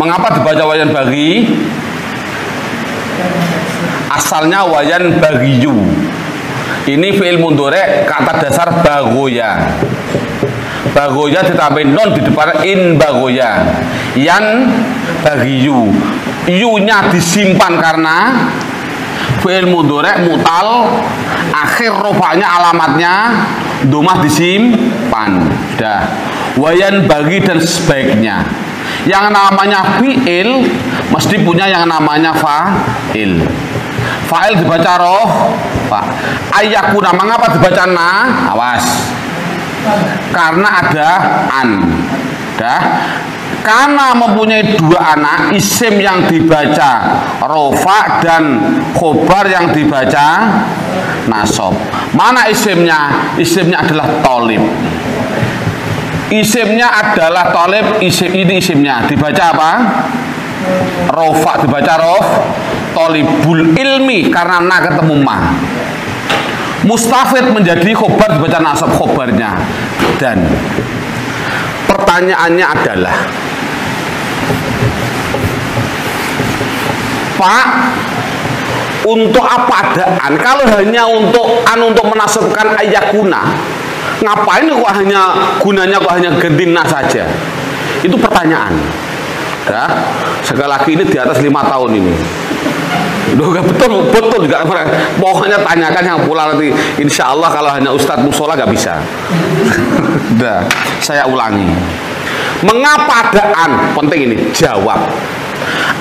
Mengapa dibaca wayan bagi? Asalnya wayan bagiyu. Ini fi'il mudhari, kata dasar bagoya. Bagoya ditambahin non di depan in bagoya. Yan bagiyu. Yunya disimpan karena fi'il mudhari mutal, akhir rofanya alamatnya domah disimpan. Sudah. Wayan bagi dan sebaiknya. Yang namanya fi'il mesti punya yang namanya fa'il. Fa'il dibaca roh pak. Ayakuna, mengapa dibaca na? Awas, karena ada an. Dah. Karena mempunyai dua anak, isim yang dibaca rofa dan khobar yang dibaca nasob. Mana isimnya? Isimnya adalah tolib. Isimnya adalah tolib. Isim ini isimnya dibaca apa? Rofa dibaca rof. Tolibul ilmi karena na ketemu ma. Mustafid menjadi khobar dibaca nasab khobarnya. Dan pertanyaannya adalah, Pak, untuk apa ada an? Kalau hanya untuk an untuk menasabkan ayakuna, ngapain kok hanya gunanya kok hanya ganti na saja? Itu pertanyaan. Ya, sekali lagi ini di atas 5 tahun ini. Duh, betul, betul juga. Pokoknya tanyakan yang pula nanti. Insya Allah kalau hanya Ustadz Musola gak bisa. Dah, saya ulangi. Mengapa ada an? Penting ini. Jawab.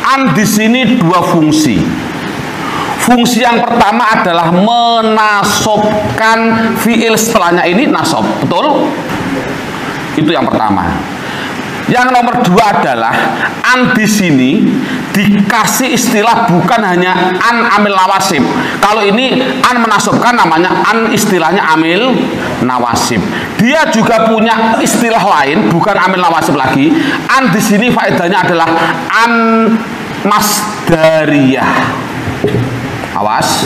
An di sini dua fungsi. Fungsi yang pertama adalah menasobkan fiil setelahnya ini nasob. Betul? Itu yang pertama. Yang nomor dua adalah an di sini dikasih istilah bukan hanya an amil nawasib. Kalau ini an menasabkan namanya an istilahnya amil nawasib. Dia juga punya istilah lain bukan amil nawasib lagi. An di sini faedahnya adalah an masdariyah. Awas.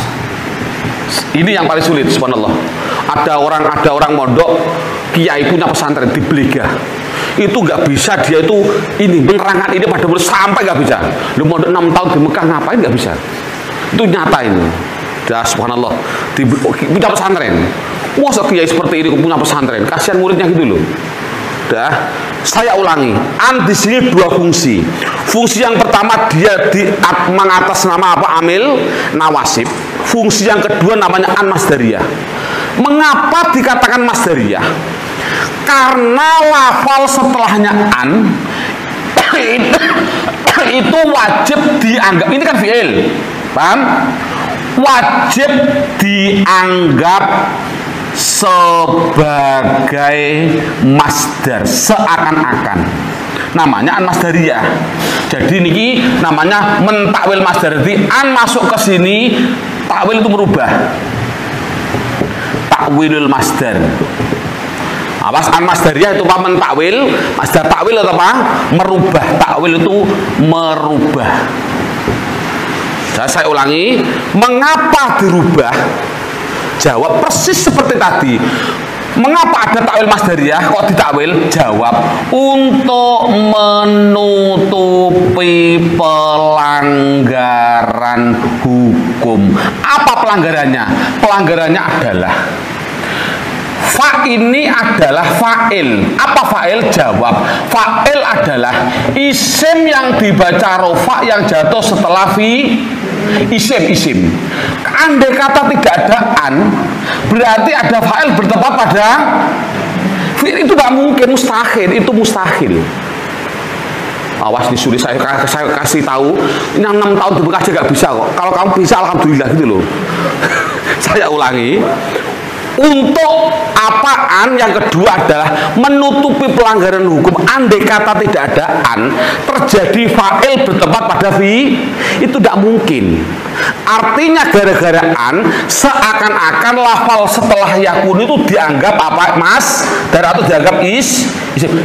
Ini yang paling sulit, subhanallah. Ada orang mondok kiai punya pesantren di Belegah. Itu nggak bisa dia itu ini menerangkan ini pada murid sampai nggak bisa. Lu mau 6 tahun di Mekah ngapain nggak bisa? Itu nyata ini. Dah, subhanallah. Di punya pesantren. Masa kiai seperti ini punya pesantren. Kasihan muridnya gitu loh. Dah, saya ulangi. An di sini dua fungsi. Fungsi yang pertama dia mengatas nama apa amil nawasib. Fungsi yang kedua namanya an masdariyah. Mengapa dikatakan masdariyah? Karena lafal setelahnya an itu wajib dianggap. Ini kan fiil, paham? Wajib dianggap sebagai masdar seakan-akan. Namanya an masdariyah. Jadi niki namanya mentakwil masdar. Jadi an masuk ke sini, takwil itu merubah. Takwilul masdar. Awas, an masdariyah itu paman takwil, masdar takwil atau apa? Merubah. Takwil itu merubah. Saya ulangi, mengapa dirubah? Jawab persis seperti tadi. Mengapa ada takwil masdariyah? Kok ditakwil? Jawab, untuk menutupi pelanggaran hukum. Apa pelanggarannya? Pelanggarannya adalah fa ini adalah fa'il. Apa fa'il? Jawab. Fa'il adalah isim yang dibaca rofa yang jatuh setelah fi isim. Andai kata tidak ada an, berarti ada fa'il bertempat pada fi'il. Itu nggak mungkin, mustahil. Itu mustahil. Awas, disuruh saya kasih tahu. Ini 6 tahun di Bekasi nggak bisa kok. Kalau kamu bisa, alhamdulillah gitu loh. Saya ulangi. Untuk apaan? Yang kedua adalah menutupi pelanggaran hukum. Andai kata tidak ada an, terjadi fa'il bertempat pada fi, itu tidak mungkin. Artinya gara-gara an, seakan-akan lafal setelah yakun itu dianggap apa mas? Dan atau dianggap is.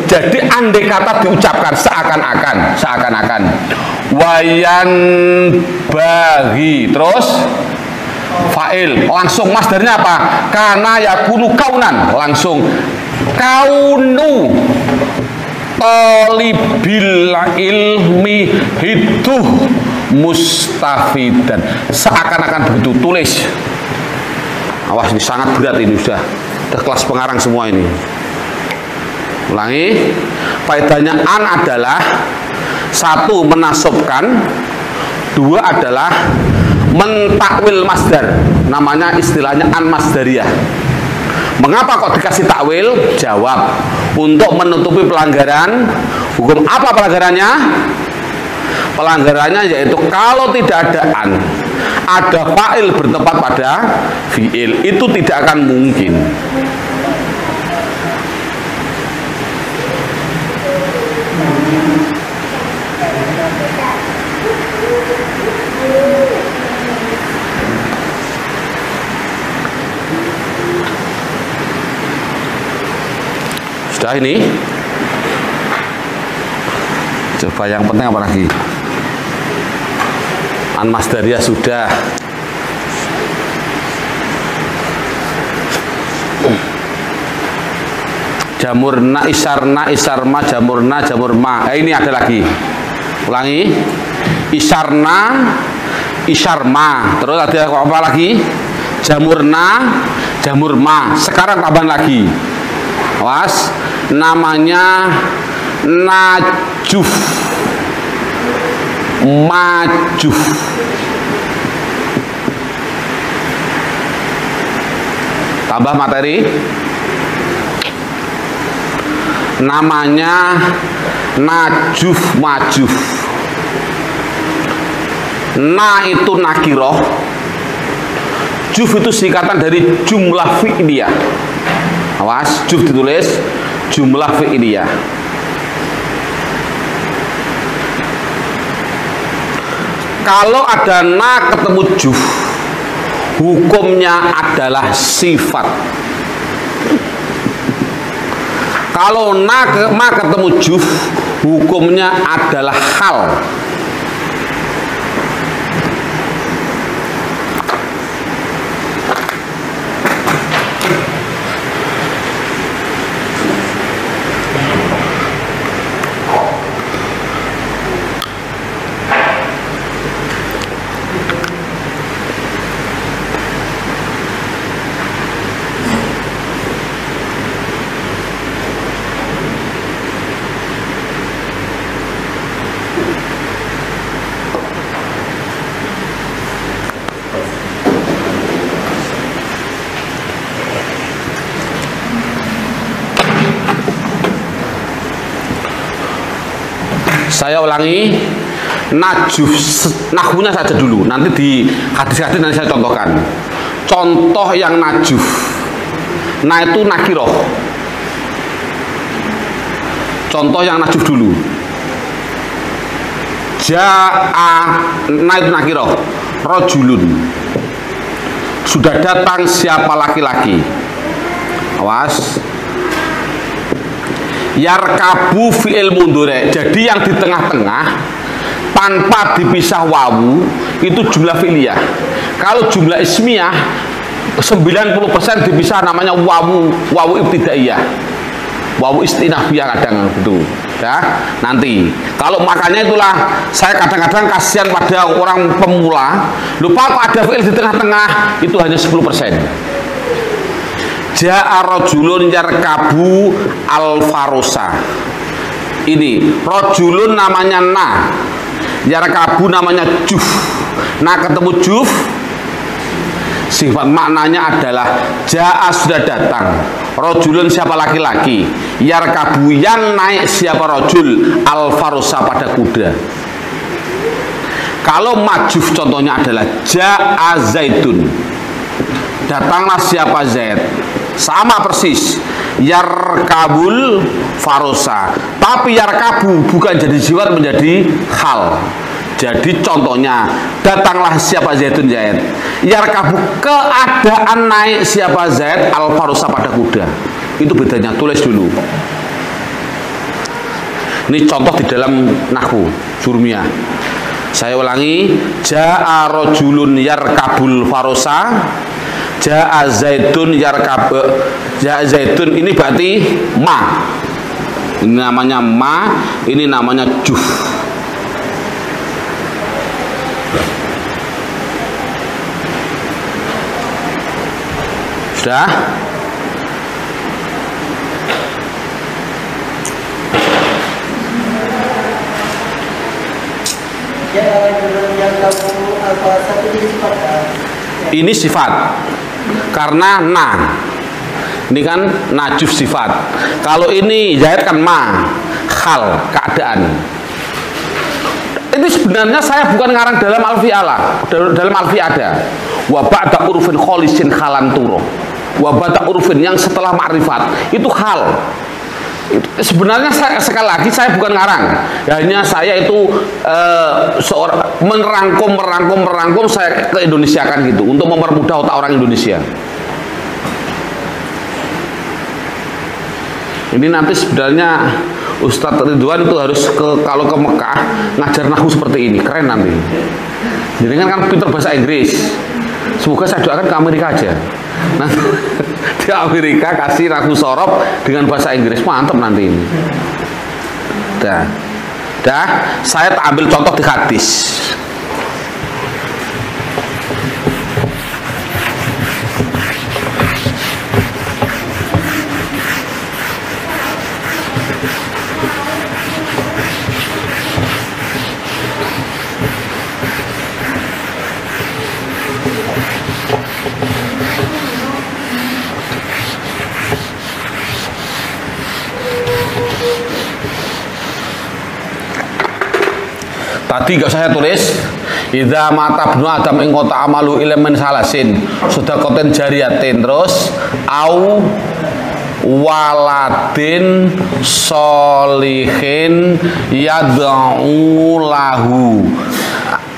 Jadi andai kata diucapkan seakan-akan wayan bagi terus fa'il langsung masdarnya apa? Karena yakunu kaunan langsung kaunu talibil ilmi hidup mustafidan. Seakan-akan begitu tulis. Awas, ini sangat berat ini, sudah kelas pengarang semua ini. Ulangi, faedahnya an adalah satu menasabkan, dua adalah mentakwil masdar, namanya istilahnya an masdariyah. Mengapa kok dikasih takwil? Jawab, untuk menutupi pelanggaran hukum. Apa pelanggarannya? Pelanggarannya yaitu kalau tidak ada an, ada fa'il bertempat pada fi'il, itu tidak akan mungkin. Sudah ini. Coba yang penting apa lagi? An masdariyah sudah. Jamurna isarna isarma jamurna jamurma. Ini ada lagi. Ulangi. Isarna isarma. Terus ada apa lagi? Jamurna jamurma. Sekarang tambahan lagi. Awas, namanya najuf majuf. Tambah materi, namanya najuf majuf. Na itu nakiroh, juf itu singkatan dari jumlah fi'liyah. Awas, juf ditulis jumlah fi'liyah. Kalau ada na ketemu juf, hukumnya adalah sifat. Kalau na ma ketemu juf, hukumnya adalah hal. Saya ulangi, najuf nahwunya saja dulu, nanti di hadis-hadis nanti saya contohkan. Contoh yang najuf, nah itu nakiroh. Contoh yang najuf dulu, jaa, nah itu nakiroh, rojulun, sudah datang siapa laki-laki. Awas, yarkabu fi'il mundhari. Jadi yang di tengah-tengah tanpa dipisah wawu itu jumlah fi'liyah. Kalau jumlah ismiyah 90% dipisah namanya wawu, wawu ibtidaiyah, wawu istinafiyah kadang gitu ya. Nanti kalau makanya itulah saya kadang-kadang kasihan pada orang pemula, lupa ada fi'il di tengah-tengah itu hanya 10%. Ja'a rajulun yarkabu al-farusa. Ini rajulun namanya na, yarkabu namanya juf. Nah ketemu juf, sifat maknanya adalah ja'a sudah datang, rajulun siapa laki-laki, yarkabu yang naik siapa rajul, al-farusa pada kuda. Kalau majuf contohnya adalah ja'a zaidun, datanglah siapa zaid. Sama persis, yarkabul farosa. Tapi yarkabu bukan jadi sifat, menjadi hal. Jadi contohnya, datanglah siapa zaidun zaid, yarkabu keadaan naik siapa zaid, al-farosa pada kuda. Itu bedanya, tulis dulu. Ini contoh di dalam Nahwu Jurmiyah. Saya ulangi, ja'a rajulun yarkabul farosa, ja'a zaidun yarkab. Ja'a zaidun ini berarti ma. Ini namanya ma, ini namanya juf. Sudah? Ini sifat. Karena na. Ini kan najuf sifat. Kalau ini zaid kan ma, hal keadaan. Ini sebenarnya saya bukan ngarang dalam alfi'ala, dalam alfi'ada. Wa ba'da urufin kholisin halan turo. Wa ba'da urufin yang setelah ma'rifat itu hal. Sebenarnya saya, sekali lagi saya bukan ngarang, hanya saya itu seorang merangkum saya ke Indonesia kan gitu untuk mempermudah otak orang Indonesia. Ini nanti sebenarnya Ustadz Ridwan itu harus kalau ke Mekah ngajar nahwu seperti ini, keren nanti. Jadi kan pinter bahasa Inggris. Semoga saya doakan ke Amerika aja. Nah, di Amerika kasih nahwu sorop dengan bahasa Inggris, mantap nanti ini. Dah, saya ambil contoh di hadis. Tadi gak saya tulis idza mata ibnu adam ing qata amalu ilman salasin sedaqatin jariyatin terus au waladin sholihin yad'u lahu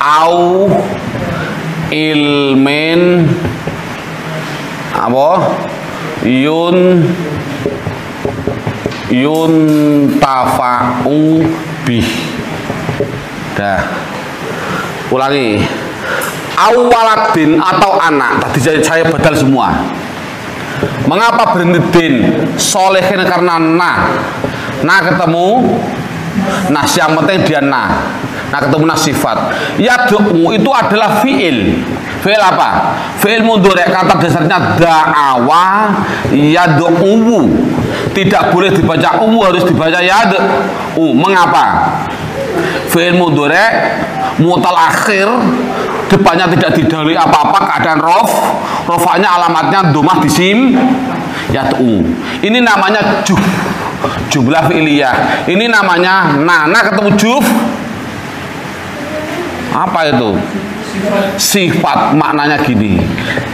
au ilmin apa yun tafa'u bih. Nah, ulangi awaladin atau anak. Tadi saya batal semua. Mengapa berhenti din? Solehin karena nah ketemu nah yang penting dia nah ketemu nah sifat. Yad'u itu adalah fiil. Fiil apa? Fiil mudhari kata dasarnya da'awa yad'u. Tidak boleh dibaca u, harus dibaca yad'u. Mengapa? Fi'il mudhari mutal akhir depannya tidak didalui apa-apa keadaan rofanya alamatnya domah disim yad'u. Ini namanya juf, jumlah fi'liyah. Ini namanya nana ketemu juf apa itu? Sifat. Maknanya gini,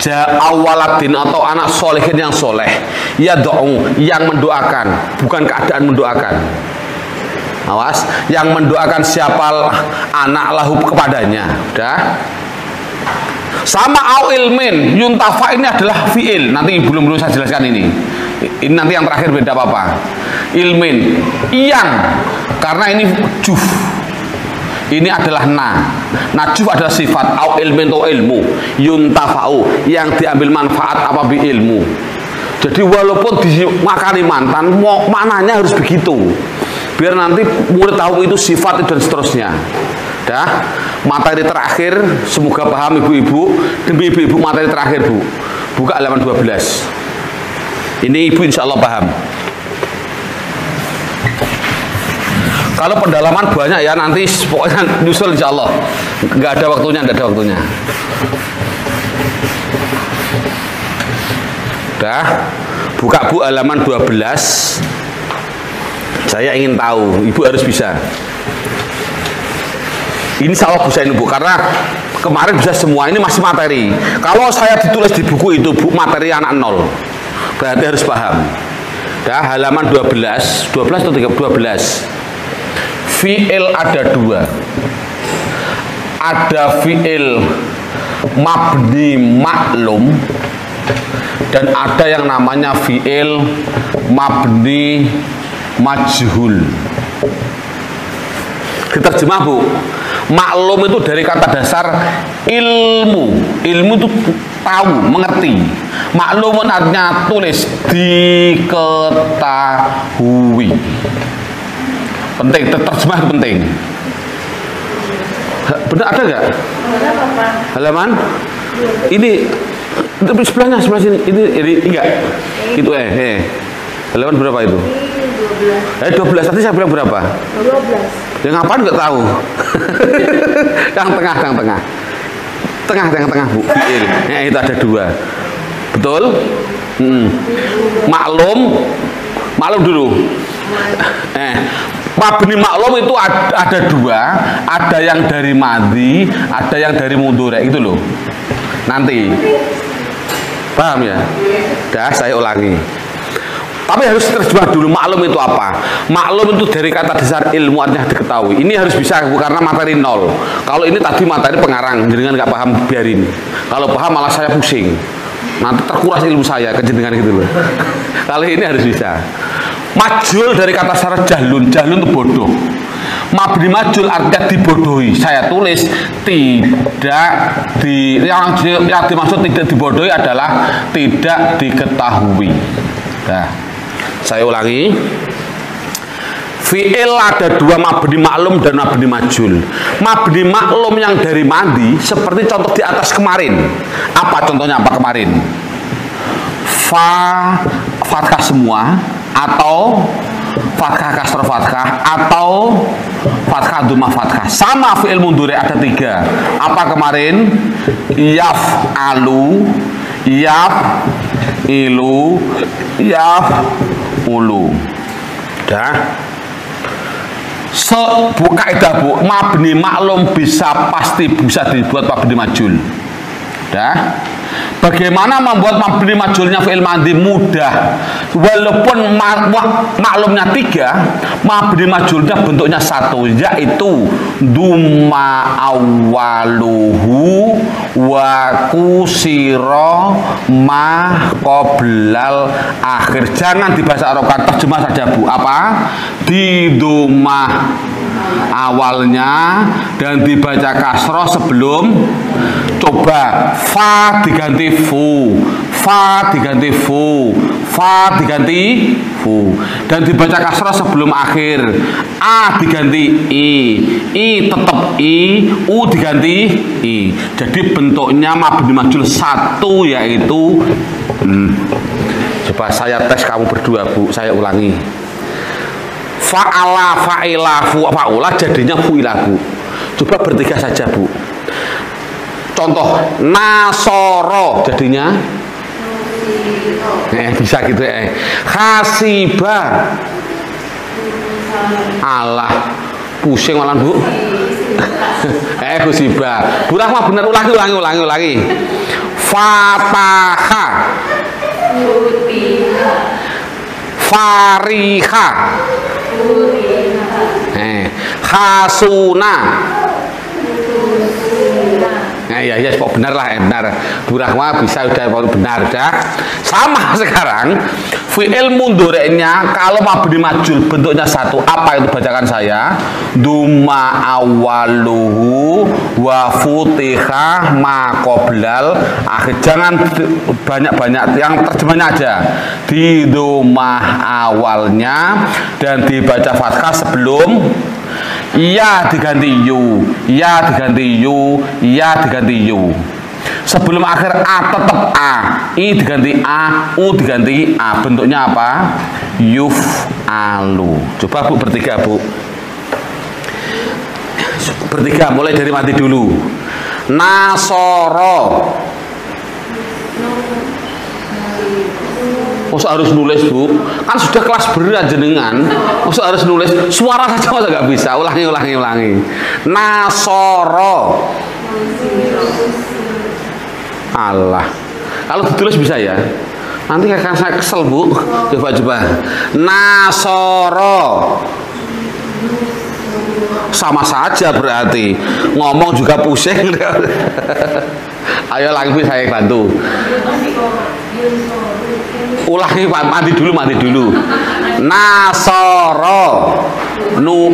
ja'awaladin atau anak solehin yang soleh, yad'u yang mendoakan, bukan keadaan mendoakan. Awas, yang mendoakan siapa anak lahu kepadanya. Udah. Sama au ilmin, yuntafa ini adalah fiil. Nanti belum saya jelaskan ini. Ini nanti yang terakhir beda apa-apa. Ilmin, yang karena ini juf. Ini adalah na. Na juf adalah sifat au ilmin atau ilmu. Yuntafa'u yang diambil manfaat apa bi ilmu. Jadi walaupun dimakani mantan, maknanya harus begitu. Biar nanti murid tahu itu sifat dan seterusnya. Dah, materi terakhir semoga paham ibu-ibu, demi ibu-ibu materi terakhir Bu. Buka halaman 12. Ini ibu insya Allah paham. Kalau pendalaman banyak ya nanti pokoknya nyusul insya Allah. Nggak ada waktunya. Dah, buka Bu halaman 12. Saya ingin tahu, ibu harus bisa. Ini salah Bu saya ini Bu, karena kemarin bisa semua, ini masih materi. Kalau saya ditulis di buku itu Bu, materi anak nol. Berarti harus paham. Dah, halaman 12 atau 12. Fi'il ada dua. Ada fi'il mabni maklum dan ada yang namanya fi'il mabni majhul. Diterjemah Bu, maklum itu dari kata dasar ilmu itu tahu, mengerti. Maklumun artinya tulis, diketahui. Penting, terjemah penting. Benar ada nggak? Halaman? Ini tapi sebelahnya sebelah sini. Ini enggak. Itu Halaman berapa itu? 12. Tadi saya bilang berapa? 12. Yang ngapain nggak tahu. Yang tengah. Tengah, Bu. Itu ada dua. Betul? Maklum dulu. Mabni maklum itu ada dua, ada yang dari madhi, ada yang dari mudhari, itu loh. Nanti paham ya? Dah saya ulangi. Tapi harus terjemah dulu maklum itu apa. Maklum itu dari kata dasar ilmu artinya diketahui. Ini harus bisa karena materi nol. Kalau ini tadi materi pengarang, jenengan nggak paham biarin. Kalau paham malah saya pusing. Nanti terkuras ilmu saya kejenengan gitu loh. Kali ini harus bisa. Majul dari kata syarat jahlun itu bodoh. Mabni majul artinya dibodohi. Saya tulis yang dimaksud tidak dibodohi adalah tidak diketahui. Nah, saya ulangi. Fi'il ada dua, mabni maklum dan mabni majul. Mabni maklum yang dari madhi seperti contoh di atas kemarin. Apa contohnya apa kemarin? Fathah semua, atau fathah kasra fathah, atau fathah duma fathah. Sama fi'il mudhari ada tiga. Apa kemarin? Yaf alu, yaf ilu, yaf ulu. Dah. Buka itu, Bu. Mabni maklum bisa pasti bisa dibuat mabni majul. Dah. Bagaimana membuat mabni majulnya fi'il madhi? Mudah. Walaupun maklumnya tiga, mabni majulnya bentuknya satu, yaitu duma awaluhu wa kusira ma qoblal akhir. Jangan di bahasa Arab, terjemah saja, Bu. Apa? Di duma awalnya dan dibaca kasroh sebelum coba. Fa diganti fu, fa diganti fu, fa diganti fu, dan dibaca kasroh sebelum akhir. A diganti i tetap i, u diganti i. Jadi bentuknya mabni majul satu, yaitu coba saya tes kamu berdua, Bu. Saya ulangi. Fa'ala, fa'ila, fa'ula jadinya fu'ila, Bu. Coba bertiga saja, Bu. Contoh nasoro jadinya bisa gitu. Khasiba, Allah pusing malam, Bu. Khasiba, Bu Rahma bener. Ulangi. Fataha, fariha, khasuna. Ya kok benar lah, benar. Bu Rahma bisa, udah baru benar dah. Sama sekarang fi'il mudhari'nya kalau mabni majul bentuknya satu. Apa itu? Bacakan saya. Duma awaluhu wa futiha ma qoblal akhir. Jangan banyak-banyak, yang terjemahnya aja. Di duma awalnya dan dibaca fathah sebelum. Ya diganti yu, ya diganti yu, ya diganti yu. Sebelum akhir a tetap a, i diganti a, u diganti a. Bentuknya apa? Yuf alu. Coba, Bu, bertiga, Bu. Bertiga, mulai dari mati dulu. Nasoro. Masa harus nulis, Bu? Kan sudah kelas berat jenengan. Masa harus nulis? Suara saja masa nggak bisa? Ulangi. Nasoro. Allah. Kalau ditulis bisa ya? Nanti akan saya kesel, Bu. Coba. Nasoro. Sama saja berarti. Ngomong juga pusing. Ayo lagi saya bantu. Ulangi, mati dulu. Nasoro nu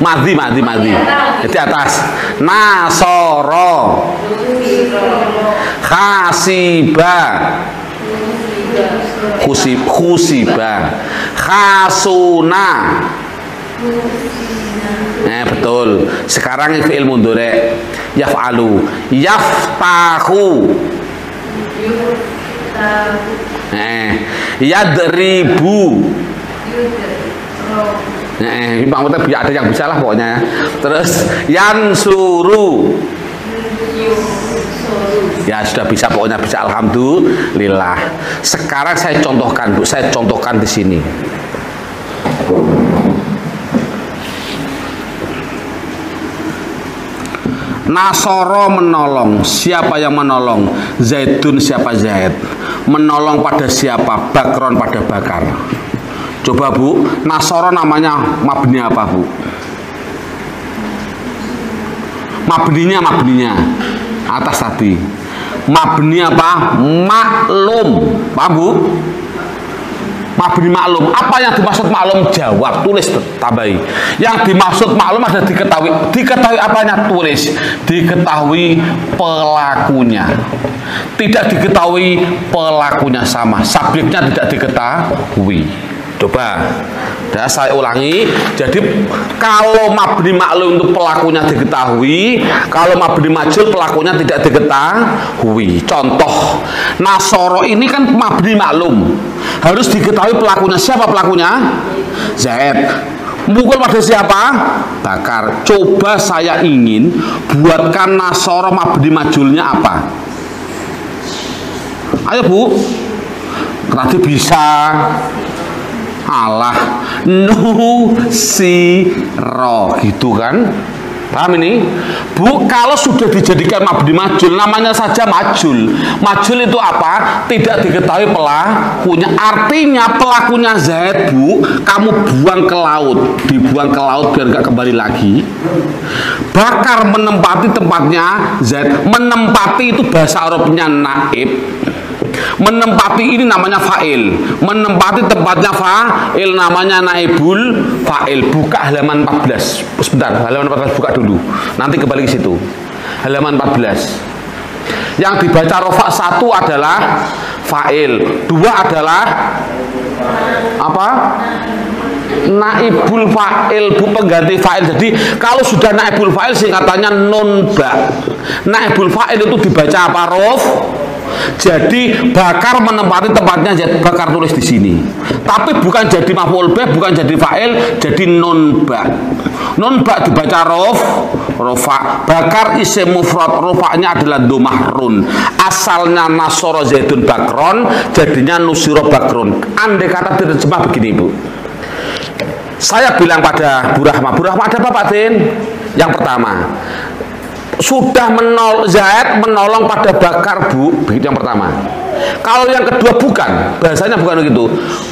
mati. Jadi atas. Nasoro khasiba khusibah khasuna Nah, betul. Sekarang fi'il mudhari' yaf'alu, yaftahu, yadribu. Maksudnya ada yang bisa lah pokoknya. Terus yansuru, ya sudah bisa pokoknya, bisa, alhamdulillah. Sekarang saya contohkan, Bu, saya contohkan di sini. Nasoro menolong, siapa yang menolong? Zaidun, siapa Zaid? Menolong pada siapa? Bakron, pada Bakar. Coba, Bu, Nasoro namanya mabni apa, Bu? Mabninya atas tadi. Mabni apa? Maklum. Paham, Bu? Mabni maklum. Apa yang dimaksud maklum? Jawab, tulis, tambahi. Yang dimaksud maklum ada diketahui. Diketahui apanya? Tulis. Diketahui pelakunya. Tidak diketahui pelakunya, sama. Subjeknya tidak diketahui. Coba. Nah, saya ulangi. Jadi kalau mabni maklum itu pelakunya diketahui, kalau mabni majhul pelakunya tidak diketahui. Contoh, Nasoro ini kan mabni maklum, harus diketahui pelakunya. Siapa pelakunya? Zaid. Mukul pada siapa? Bakar. Coba saya ingin buatkan Nasoro mabni majhulnya apa? Ayo, Bu. Tadi bisa Allah nusiro, gitu kan? Paham ini? Bu, kalau sudah dijadikan mabni majhul, namanya saja majhul. Majhul itu apa? Tidak diketahui pelakunya. Artinya pelakunya Zaid, Bu, kamu buang ke laut. Dibuang ke laut biar nggak kembali lagi. Bakar menempati tempatnya Zaid. Menempati itu bahasa Arabnya naib. Menempati ini namanya fa'il. Menempati tempatnya fa'il namanya naibul fa'il. Buka halaman 14. Sebentar, halaman 14 buka dulu. Nanti kembali ke situ. Halaman 14. Yang dibaca rofa 1 adalah fa'il, 2 adalah apa? Naibul fa'il, Bu, pengganti fa'il. Jadi kalau sudah naibul fa'il singkatannya nunba. Naibul fa'il itu dibaca apa? Rof. Jadi Bakar menempati tempatnya Zaid. Bakar tulis di sini. Tapi bukan jadi maf'ul bih, bukan jadi fa'il, jadi nunba. Nunba dibaca rof, rofa. Bakar isim mufrad, rofanya adalah domahrun. Asalnya Nasoro Zaidun Bakron, jadinya nusiro Bakron. Andai kata diterjemah begini, Bu. Saya bilang pada Bu Rahma, Bu Rahma ada apa, Pak Din? Yang pertama, sudah Zaid menolong pada Bakar, Bu, begitu yang pertama. Kalau yang kedua bukan, bahasanya bukan begitu.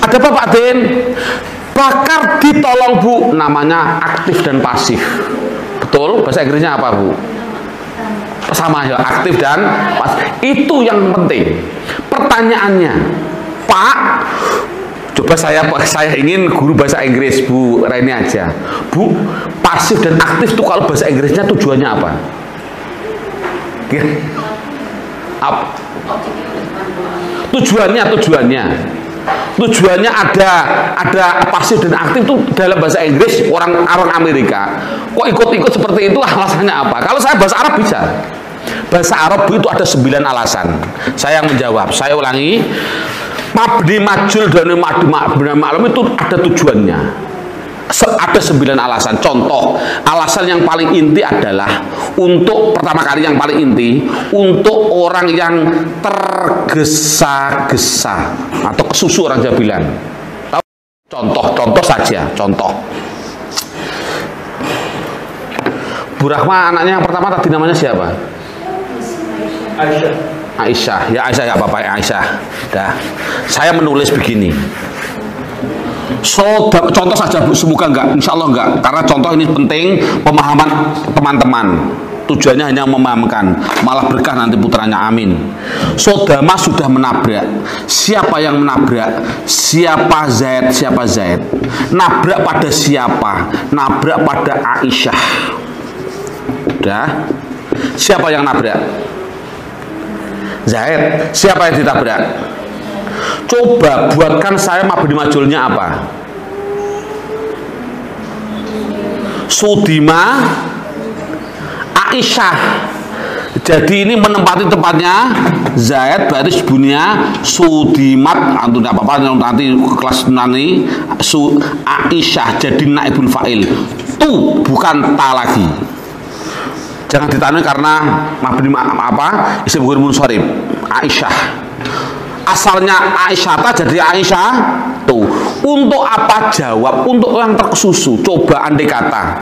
Ada apa, Pak Din? Bakar ditolong, Bu, namanya aktif dan pasif. Betul, bahasa Inggrisnya apa, Bu? Sama ya, aktif dan pasif. Itu yang penting. Pertanyaannya, Pak, coba saya ingin guru bahasa Inggris, Bu Reni aja. Bu, pasif dan aktif itu kalau bahasa Inggrisnya tujuannya apa? Tujuannya ada pasif dan aktif itu dalam bahasa Inggris, orang Amerika kok ikut-ikut seperti itu, alasannya apa? Kalau saya bahasa Arab bisa. Bahasa Arab itu ada 9 alasan. Saya yang menjawab. Saya ulangi, mabni majhul dan mabni maklum itu ada tujuannya. Ada 9 alasan. Contoh, alasan yang paling inti adalah untuk pertama kali, yang paling inti untuk orang yang tergesa-gesa atau kesusu, orang Jawa bilang. Contoh saja, contoh. Bu Rahma, anaknya yang pertama tadi namanya siapa? Aisyah. Ya Aisyah, ya Bapak, ya Aisyah. Dah. Saya menulis begini. Contoh saja, Bu, semoga enggak, insya Allah enggak. Karena contoh ini penting pemahaman teman-teman. Tujuannya hanya memahamkan, malah berkah nanti putranya, amin. Sodama sudah menabrak. Siapa yang menabrak? Siapa Zaid? Siapa Zaid? Nabrak pada siapa? Nabrak pada Aisyah. Udah. Siapa yang nabrak? Zaid. Siapa yang ditabrak? Coba buatkan saya mabni majhulnya apa? Sudima Aisyah. Jadi ini menempati tempatnya Zaid baris bunyinya Sudimat. Antum tidak apa-apa nanti kelas nanti Aisyah jadi naibul fa'il. Tu bukan ta lagi. Jangan ditanui karena mabni apa isim ghair munsharif. Aisyah. Asalnya Aisyah ta jadi Aisyah tu. Untuk apa jawab? Untuk orang terkesusu. Coba andai kata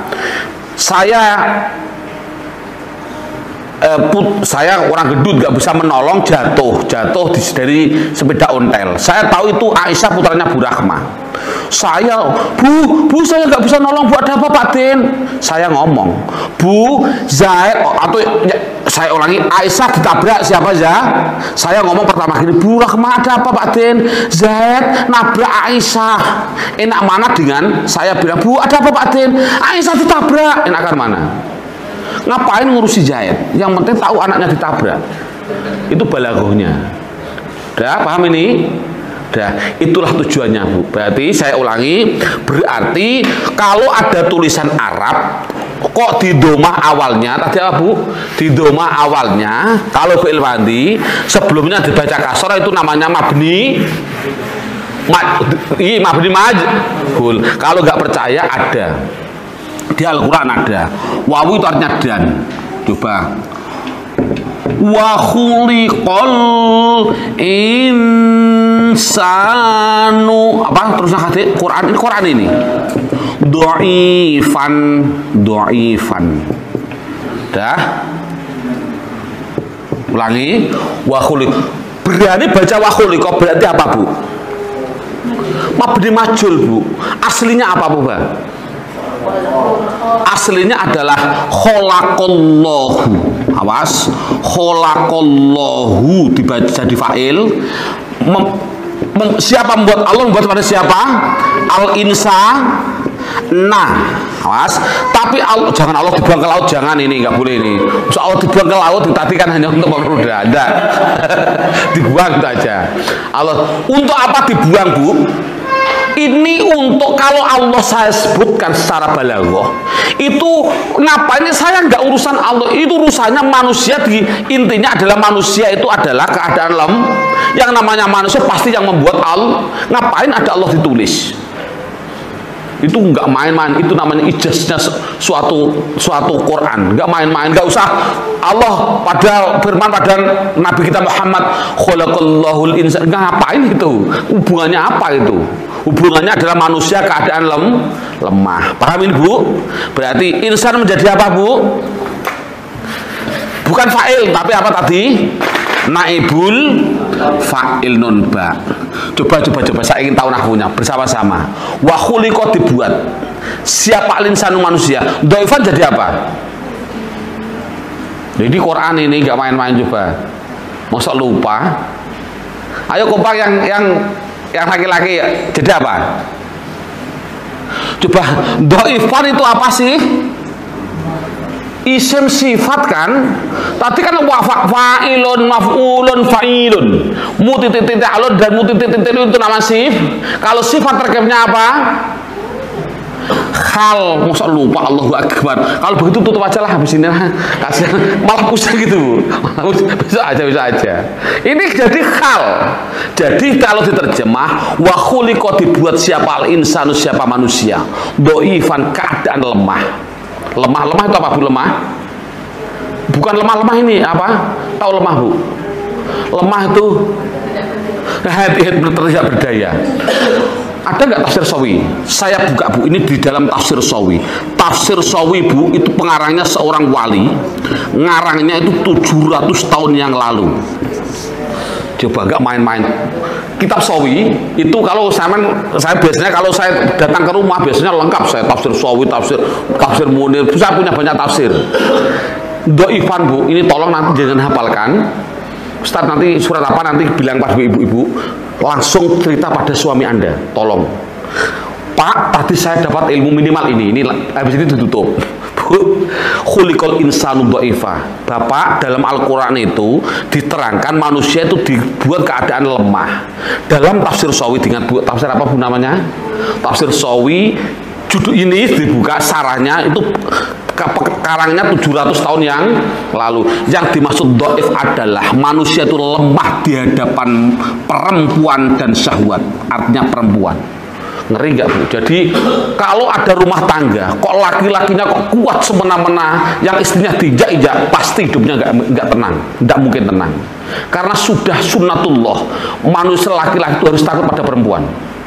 saya orang gendut gak bisa menolong, jatuh dari sepeda ontel. Saya tahu itu Aisyah putranya Bu Rahmah. Saya, bu saya gak bisa nolong, buat apa Pak Din? Saya ngomong, Bu Zaid, atau saya ulangi, Aisyah ditabrak siapa ya? Saya ngomong pertama gini, Bu Rahmah ada apa Pak Din? Zaid nabrak Aisyah. Enak mana dengan saya bilang, Bu ada apa Pak Din? Aisyah ditabrak. Enakan mana? Ngapain ngurusi Zaid? Yang penting tahu anaknya ditabrak. Itu balaghahnya. Udah paham ini? Udah, itulah tujuannya, Bu. Berarti saya ulangi, berarti kalau ada tulisan Arab kok di domah awalnya tadi apa, Bu? Di domah awalnya kalau fi'il madhi sebelumnya dibaca kasrah itu namanya mabni. Mabni majhul. Kalau nggak percaya ada. Di Al-Quran ada wawu itu artinya dan. Coba wa khuliqal insanu apa terusnya hati Quran ini do'ifan dah ulangi wa khuliq berani baca wa khuliqal berarti apa Bu? Mabni majhul Bu. Aslinya apa Bu? Aslinya adalah kholakollahu. Awas, kholakollahu dibaca jadi fa'il. Siapa membuat Allah? Membuat pada siapa? Al-insana. Awas, tapi Allah, jangan Allah dibuang ke laut, jangan ini nggak boleh ini. Soal Allah dibuang ke laut tadi kan hanya untuk mempermudah. Dibuang saja. Allah untuk apa dibuang Bu? Ini untuk kalau Allah saya sebutkan secara balaghah itu napanya saya nggak urusan Allah, itu urusannya manusia. Intinya adalah manusia itu adalah keadaan lemah. Yang namanya manusia pasti yang membuat Allah. Ngapain ada Allah ditulis? Itu nggak main-main, itu namanya ijaznya suatu Quran. Nggak main-main, nggak usah Allah pada firman pada Nabi kita Muhammad khalaqallahul insan. Ngapain itu? Hubungannya apa itu? Hubungannya adalah manusia keadaan lemah. Paham ini Bu? Berarti insan menjadi apa Bu? Bukan fa'il, tapi apa tadi? Naibul fa'il nun ba. Coba saya ingin tahu nahwunya bersama-sama. Wa khuliqa dibuat. Siapa al-insanu manusia? Dhaifan jadi apa? Jadi Quran ini nggak main-main coba. Masa lupa? Ayo kompak yang laki-laki jadi apa? Coba dhaifan itu apa sih? Isim sifat kan? Tadi kan fa'ilun, maf'ulun, fa'ilun. Mutititilun dan mutititilun itu nama sif. Kalau sifat terkemnya apa? Khal. Masa lupa Allahu Akbar. Kalau begitu tutup aja lah habis ini. Kasihan malah pusing gitu. Bisa aja. Ini jadi khal. Jadi kalau diterjemah wa khuliqa dibuat siapa al-insanu siapa manusia. Dhaifan keadaan lemah. Lemah itu apa Bu? Lemah? Bukan lemah ini apa? Tahu lemah Bu? Lemah itu tidak berdaya. Ada nggak tafsir Sawi? Saya buka Bu, ini di dalam tafsir Sawi. Tafsir Sawi Bu itu pengarangnya seorang wali. Ngarangnya itu 700 tahun yang lalu. Coba nggak main-main. Kitab Sawi itu kalau saya biasanya kalau saya datang ke rumah biasanya lengkap saya tafsir Sawi, tafsir Munir, saya punya banyak tafsir. Dhaifan Bu, ini tolong nanti jangan hafalkan. Ustaz nanti surat apa nanti bilang pada ibu-ibu, langsung cerita pada suami Anda, tolong. Pak, tadi saya dapat ilmu minimal ini habis ini ditutup. Khuliqal insanu dhaifa. Bapak, dalam Al-Quran itu diterangkan manusia itu dibuat keadaan lemah. Dalam tafsir Sawi dengan tafsir apa Bu namanya? Tafsir Sawi judul ini dibuka sarahnya itu karangnya 700 tahun yang lalu. Yang dimaksud dhaif adalah manusia itu lemah di hadapan perempuan dan syahwat, artinya perempuan. Ngeri nggak, Bu? Jadi kalau ada rumah tangga kok laki-lakinya kok kuat semena-mena, yang istrinya diinjak-injak, pasti hidupnya nggak tenang, nggak mungkin tenang. Karena sudah sunnatullah, manusia laki-laki itu harus takut pada perempuan.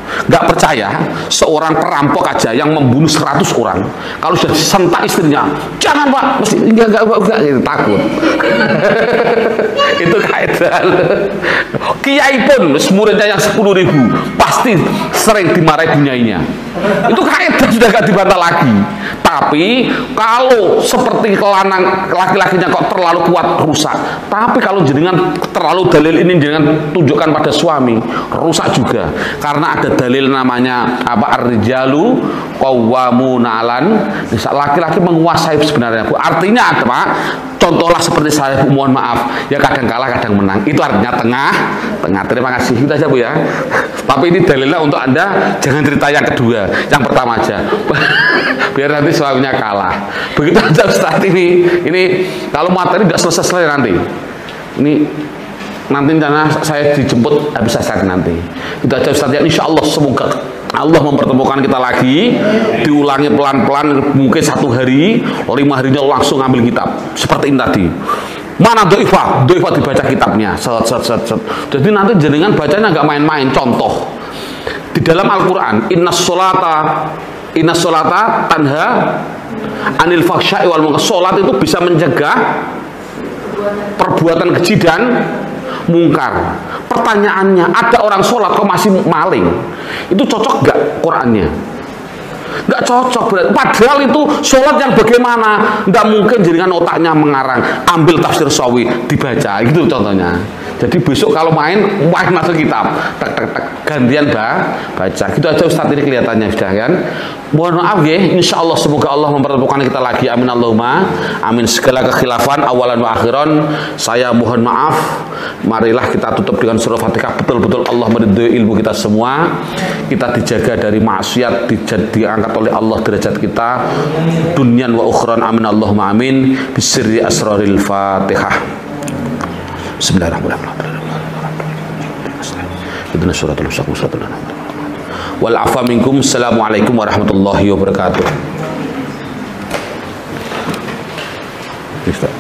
Nggak percaya, seorang perampok aja yang membunuh 100 orang, kalau sudah disentak istrinya, jangan Pak, mesti enggak gitu, takut. Itu kaitan. Kiai pun muridnya yang 10.000 pasti sering dimarahi bunyainya. Itu kaitan, sudah gak dibantah lagi. Tapi kalau seperti lanang laki-lakinya kok terlalu kuat, rusak. Tapi kalau jenengan terlalu dalil ini jenengan tunjukkan pada suami, rusak juga. Karena ada dalil namanya apa, ar-rijalu qawwamuna 'alan nisa, laki-laki menguasai sebenarnya, Bu. Artinya apa, Pak? Contohlah seperti saya, Bu, mohon maaf. Ya kadang kalah, kadang menang. Itu artinya tengah. Terima kasih. Itu aja, Bu, ya. Tapi ini dalilnya untuk Anda, jangan cerita yang kedua, yang pertama aja. Biar nanti suaminya kalah. Begitu aja Ustaz ini. Ini kalau materi nggak selesai nanti. Ini nanti saya dijemput habis asar nanti. Itu aja Ustaz ya. Insya Allah semoga Allah mempertemukan kita lagi. Diulangi pelan-pelan, mungkin 1 hari, 5 harinya langsung ambil kitab. Seperti ini tadi. Mana doifah dibaca kitabnya. Jadi nanti jenengan bacanya nggak main-main. Contoh di dalam Al-Quran, Inna sholata tanha anil fakhsya'i wal munkar. Sholat itu bisa mencegah perbuatan keji dan mungkar. Pertanyaannya, ada orang sholat kok masih maling, itu cocok gak Qurannya? Gak cocok. Padahal itu sholat yang bagaimana, gak mungkin jaringan otaknya mengarang, ambil tafsir sawi dibaca, gitu contohnya. Jadi besok kalau main masuk kitab, tek gantian baca. Gitu aja Ustaz ini kelihatannya sudah kan. Mohon maaf ya, insya Allah semoga Allah mempertemukan kita lagi. Amin Allahumma. Amin. Segala kekhilafan awalan wa akhiran saya mohon maaf. Marilah kita tutup dengan surah Fatihah. Betul-betul Allah meridhoi ilmu kita semua. Kita dijaga dari maksiat, diangkat oleh Allah derajat kita dunyan wa ukhran. Amin Allahumma amin. Bisirri asraril Fatihah. Bismillahirrahmanirrahim. Assalamualaikum warahmatullahi wabarakatuh.